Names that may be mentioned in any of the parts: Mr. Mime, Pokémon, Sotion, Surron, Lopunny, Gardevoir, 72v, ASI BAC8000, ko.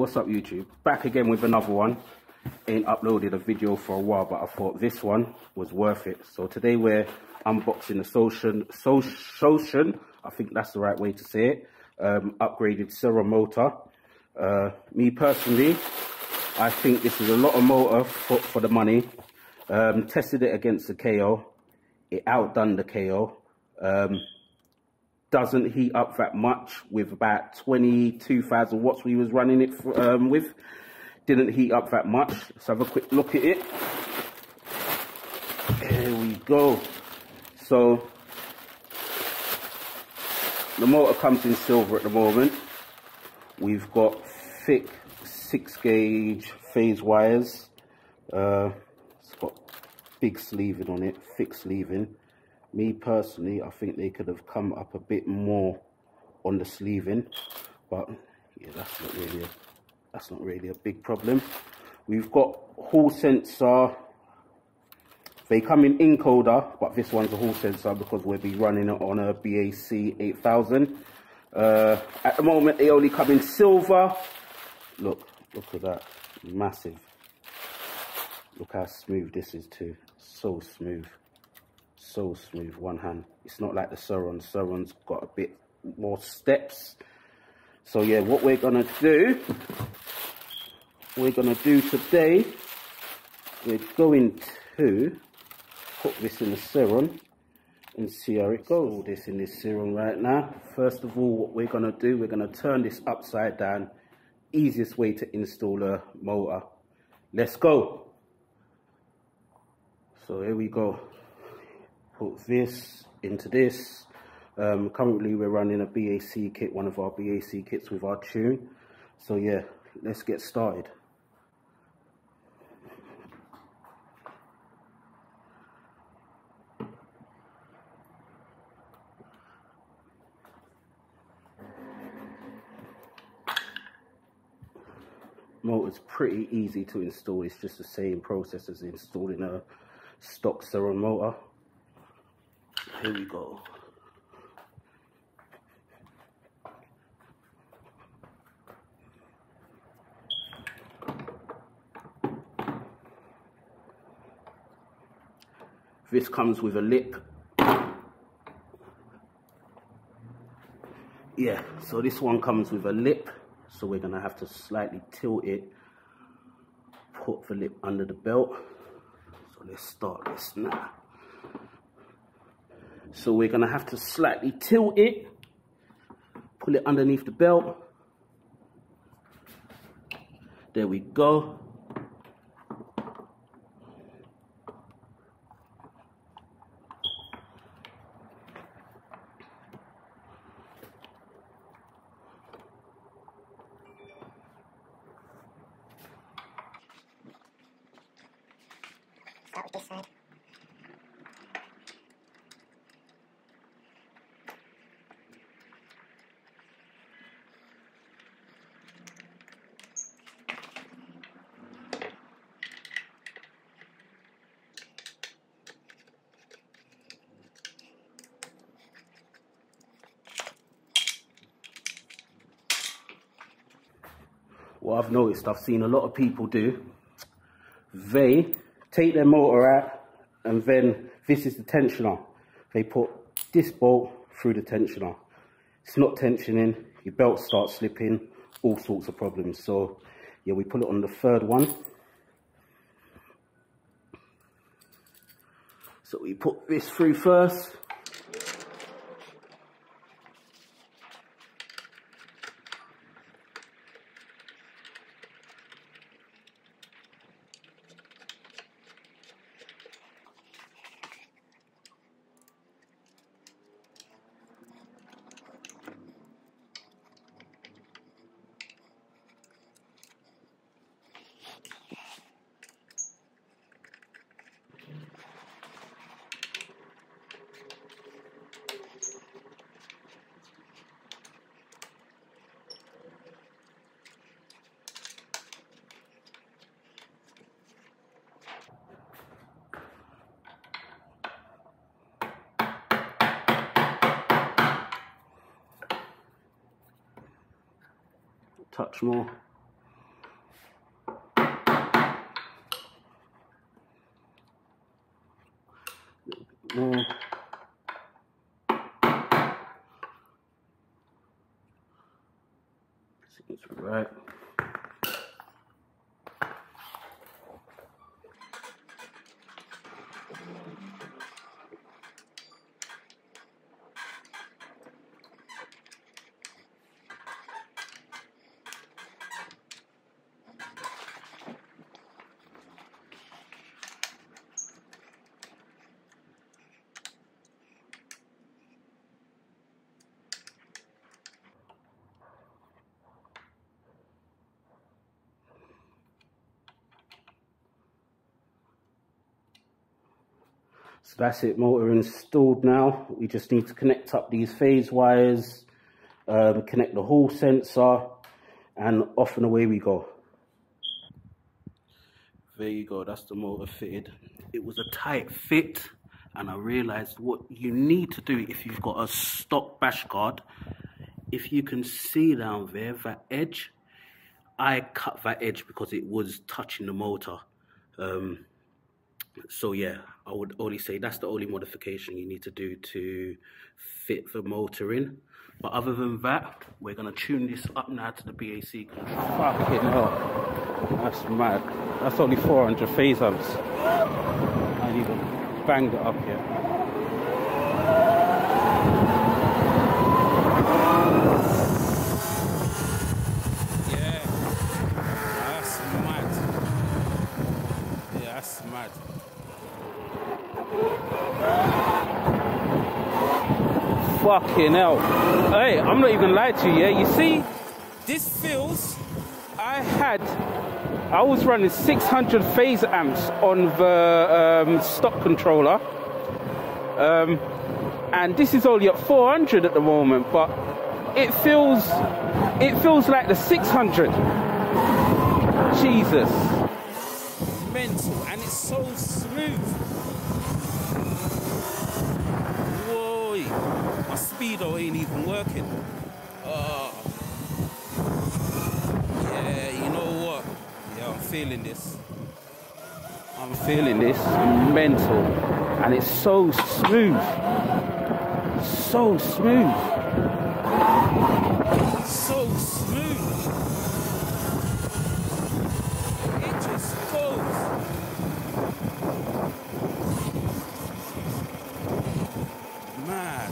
What's up YouTube, back again with another one. Ain't uploaded a video for a while, but I thought this one was worth it. So today we're unboxing the Sotion, I think that's the right way to say it, upgraded Surron motor. Me personally, I think this is a lot of motor for the money. Tested it against the ko, it outdone the ko. Doesn't heat up that much with about 22,000 watts we was running it with. Didn't heat up that much. Let's have a quick look at it. There we go. So the motor comes in silver at the moment. We've got thick 6-gauge phase wires. It's got big sleeving on it, thick sleeving. Me personally, I think they could have come up a bit more on the sleeving, but yeah, that's not really a big problem. We've got hall sensor. They come in encoder, but this one's a hall sensor because we'll be running it on a BAC8000. At the moment, they only come in silver. Look at that, massive. Look how smooth this is too. So smooth. So smooth, one hand. It's not like the Surron. Surron's got a bit more steps. So yeah, what we're gonna do today, we're going to put this in the Surron and see how it goes. All this in this Surron right now. First of all, what we're gonna do, we're gonna turn this upside down. Easiest way to install a motor. Let's go. So here we go. Put this into this. Currently we're running a BAC kit, one of our BAC kits with our tune. So yeah, let's get started. Motor's pretty easy to install. It's just the same process as installing a stock Surron motor. Here we go. This comes with a lick. Yeah, so this one comes with a lip. So we're gonna have to slightly tilt it, put the lip under the belt. So let's start this now. So we're going to have to slightly tilt it, pull it underneath the belt. There we go. Start with this side. What I've noticed, I've seen a lot of people do, they take their motor out and then this is the tensioner. They put this bolt through the tensioner. It's not tensioning, your belt starts slipping, all sorts of problems. So yeah, we put it on the third one. So we put this through first. Touch more. Seems right. So that's it, motor installed now. We just need to connect up these phase wires, connect the hall sensor, and off and away we go. There you go, that's the motor fitted. It was a tight fit, and I realized what you need to do if you've got a stock bash guard. If you can see down there, that edge, I cut that edge because it was touching the motor. So yeah, I would only say that's the only modification you need to do to fit the motor in. But other than that, we're going to tune this up now to the BAC. Fucking hell, that's mad. That's only 400 phase amps. I haven't even banged it up yet. Fucking hell. Hey, I'm not even lying to you, yeah? You see, this feels... I was running 600 phase amps on the stock controller. And this is only at 400 at the moment, but it feels like the 600. Jesus. Mental, and it's so smooth. My speedo ain't even working. Yeah, you know what? Yeah, I'm feeling this. I'm feeling this mental. And it's so smooth. So smooth. So smooth. It just goes. Mad.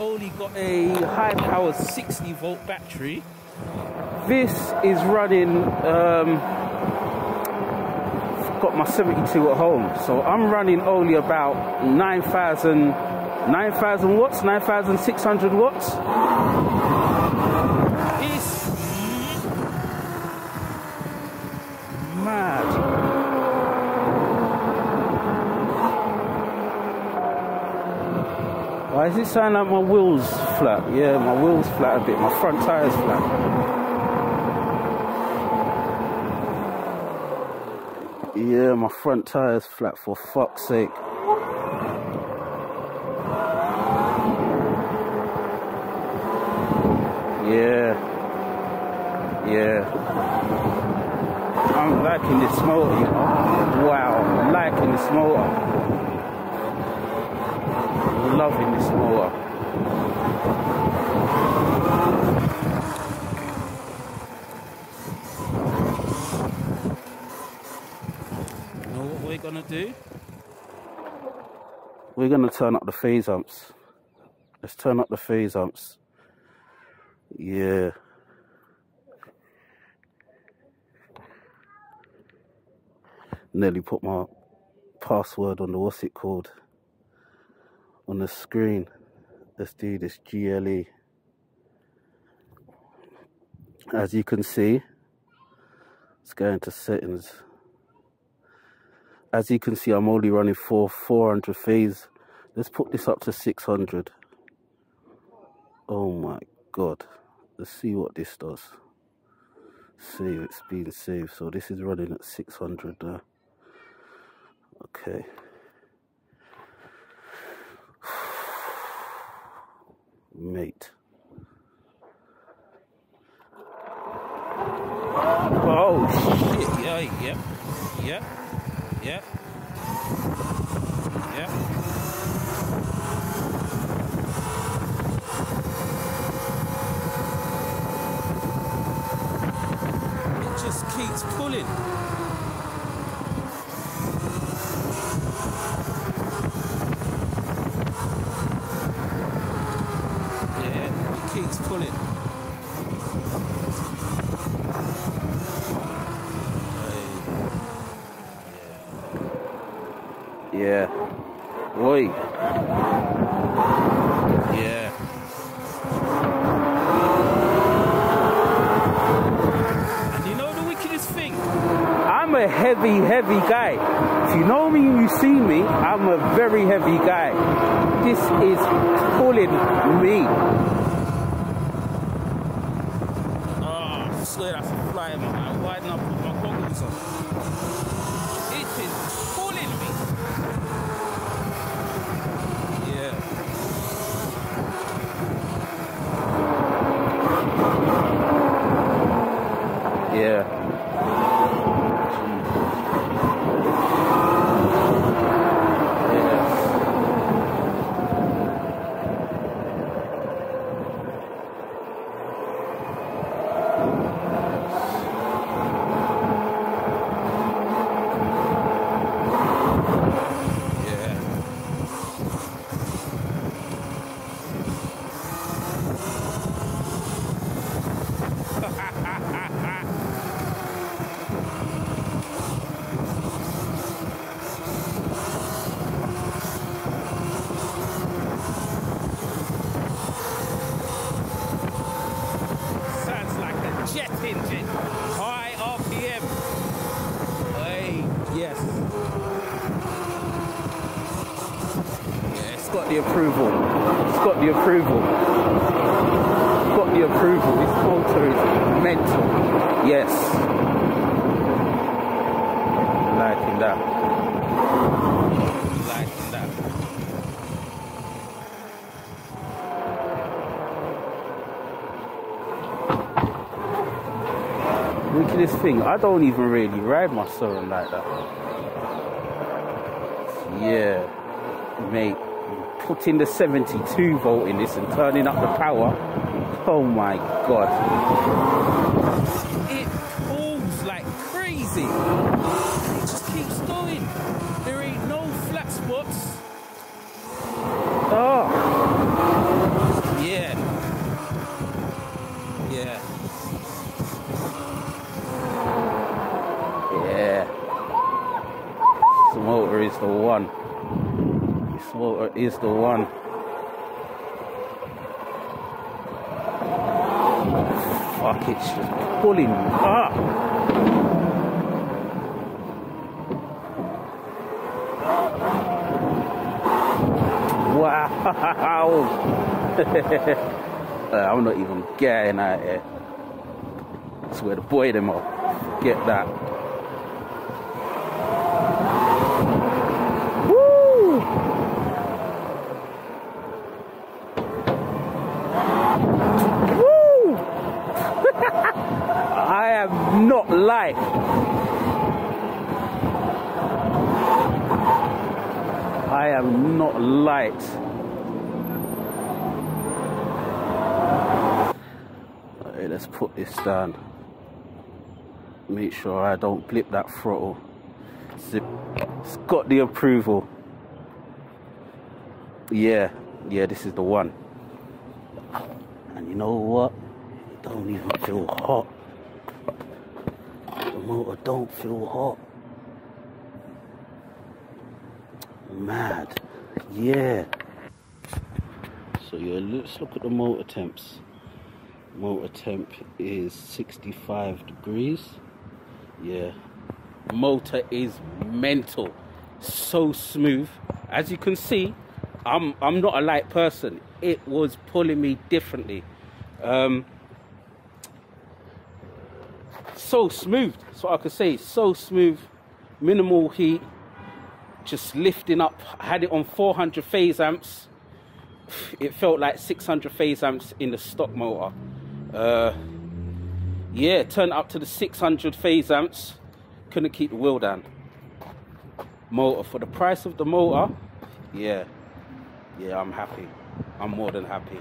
Only got a high power 60 volt battery. This is running, I've got my 72 at home, so I'm running only about 9,000 watts, 9,600 watts. It's mad. Why does it sound like my wheels flat? Yeah, my wheels flat a bit, my front tire's flat. Yeah, my front tire's flat, for fuck's sake. Yeah. Yeah. I'm liking this motor, you know. Wow, I'm liking this motor. Loving this motor. You know what we're gonna do? We're gonna turn up the phase amps. Let's turn up the phase amps. Yeah. Nearly put my password on the what's it called? On the screen. Let's do this GLE. As you can see, let's go into settings. As you can see, I'm only running 400 phase. Let's put this up to 600. Oh my god. Let's see what this does. Save, it's been saved. So this is running at 600 now. Okay. mate. Oh shit, yeah, yep, yep, yep, yep. It just keeps pulling. Yeah, it keeps pulling. Yeah. Oi. Yeah. And you know the wickedest thing? I'm a heavy, heavy guy. If you know me and you see me, I'm a very heavy guy. This is pulling me. Oh, I swear that's a fly, man. I widen up with my goggles on. It is pulling me. Yeah. Approval. It's got the approval. It's got the approval. This motor is mental. Yes. Liking that. Liking that. Look at this thing. I don't even really ride my Surron like that. Yeah, mate. Putting the 72 volt in this and turning up the power. Oh my god. It pulls like crazy. It just keeps going. There ain't no flat spots. Oh. Yeah. Yeah. Yeah. This motor is the one. Motor is the one. Fuck, it's just pulling up. Wow. I'm not even getting out here. That's where the boy them are. Get that. Not life. I am not light. Right, let's put this down. Make sure I don't blip that throttle. It's got the approval. Yeah, yeah, this is the one. And you know what? It don't even feel hot. Motor don't feel hot. Mad. Yeah. So yeah, let's look at the motor temps. Motor temp is 65 degrees. Yeah. Motor is mental. So smooth. As you can see, I'm not a light person. It was pulling me differently. So smooth, that's what I could say. So smooth, minimal heat, just lifting up. I had it on 400 phase amps, it felt like 600 phase amps in the stock motor. Yeah, turned up to the 600 phase amps, couldn't keep the wheel down. Motor, for the price of the motor, yeah, I'm happy. I'm more than happy.